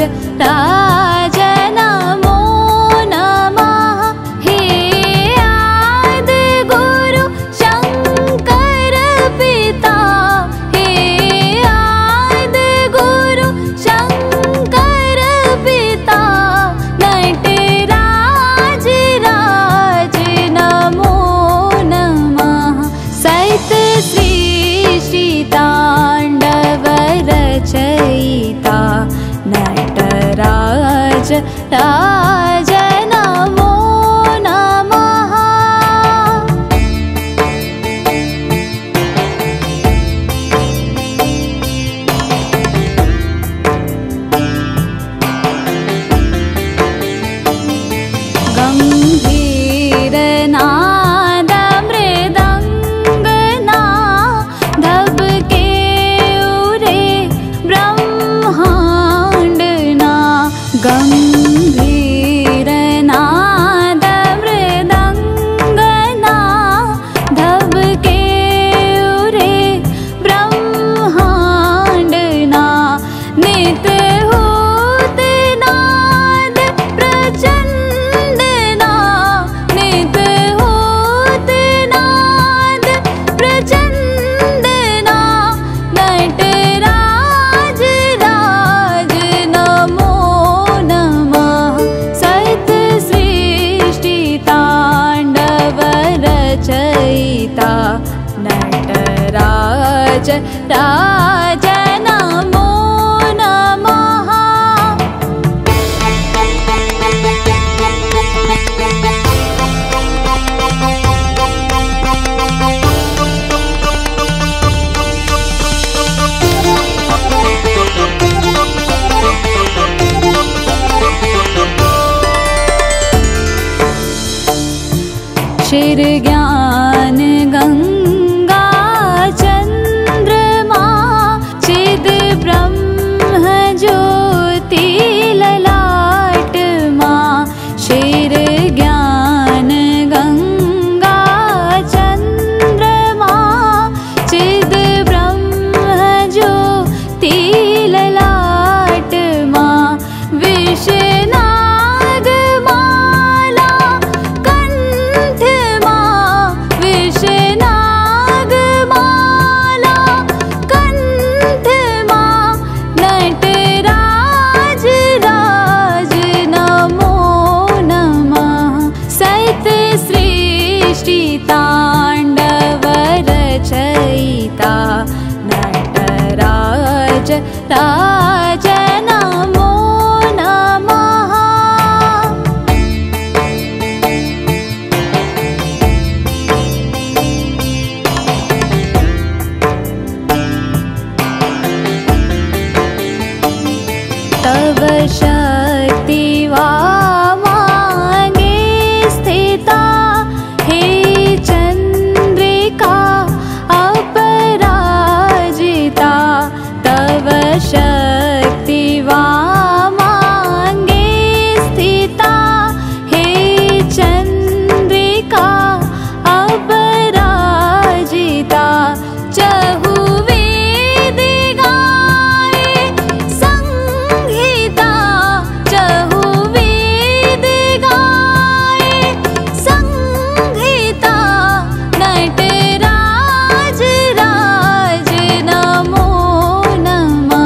राज नमो नमः। गंभीर नाद मृदंगना धबके उरे ब्रह्मांडना। गंभीर नाद मृदंगना धबके उरे ब्रह्मांडना। नित होते नाद प्रचंडना। नित होते नाद प्रचंडना। नटराज राज नमो नमः। सत सृष्टि तांडव रचयिता नटराज राज नमो नमः। शिर ज्ञान गंगा चंद्रमा चिद ब्रह्म ज्योति ललाट माँ। शिर ज्ञान गंगा चंद्रमा चिद ब्रह्म ज्योति ललाट माँ। विष्णु तांडव रचयिता नटराज राज नमो नमः। तव शक्तिवा राज नमो नमः। सत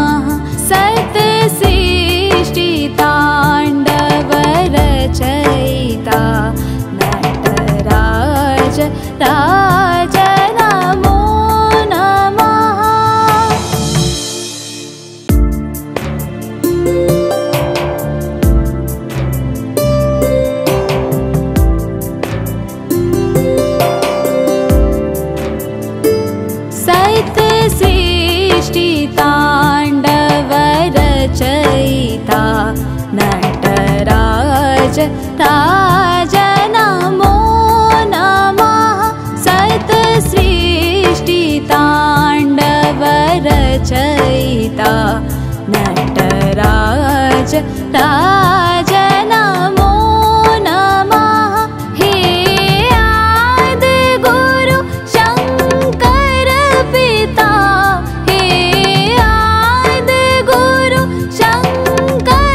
सृष्टि तांडव रचयिता नटराज राज नमो नमः। सत सृष्टि तांडव रचयिता नटराज राज नमो नमः। हे आदि गुरु शंकर पिता। हे आदि गुरु शंकर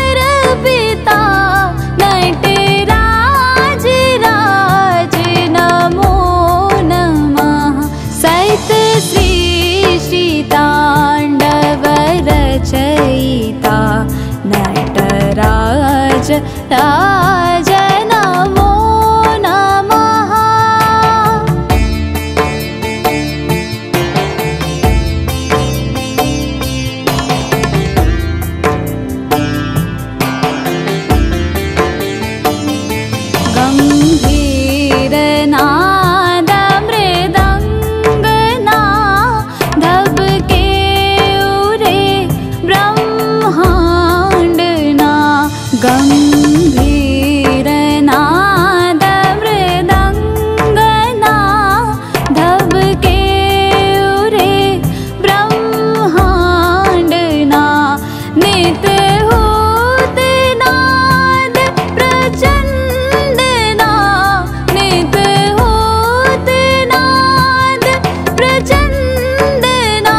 रचयिता नटराज राज नमो नमः। गंभीर नाद मृदंगना धबके उरे ब्रह्मांडना। गंभीर नाद मृदंगना धबके उरे ब्रह्मांडना। नित होते नाद प्रचंडना। नित होते नाद प्रचंडना।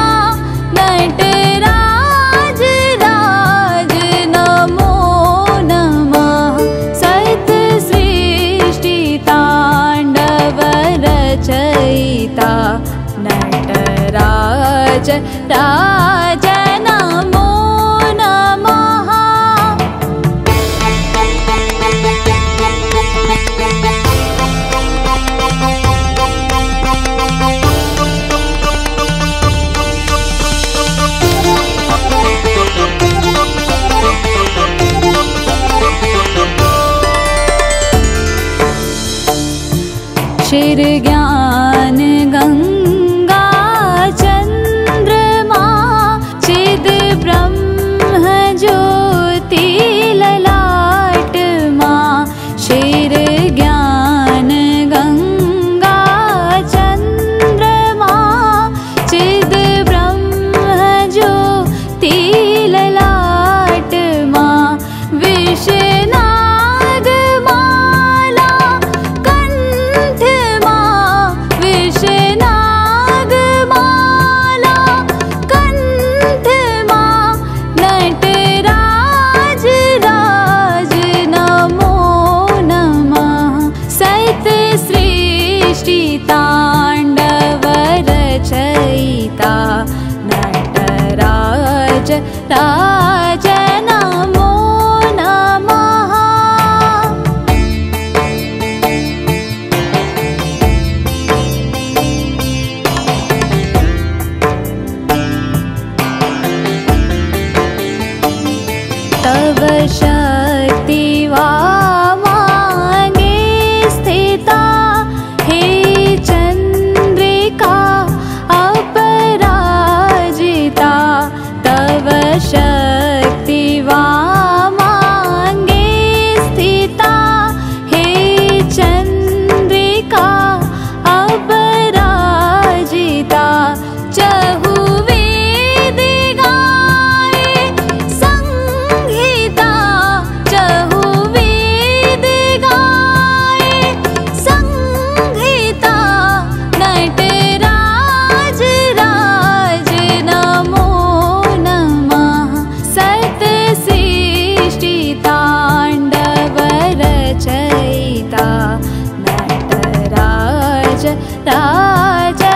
नटराज राज नमो नमः। सत सृष्टि तांडव रचयिता नटराज राज नमो नमः। शिर ज्ञान गंगा चंद्रमा चिद ब्रह्म ज्योति ललाट मा। शिर ज्ञान गंगा चंद्रमा चिद ब्रह्म ज्योति ललाट मा। विष्णु तांडव रचयिता नटराज राज नमो नमः। तव शक्ति वा राज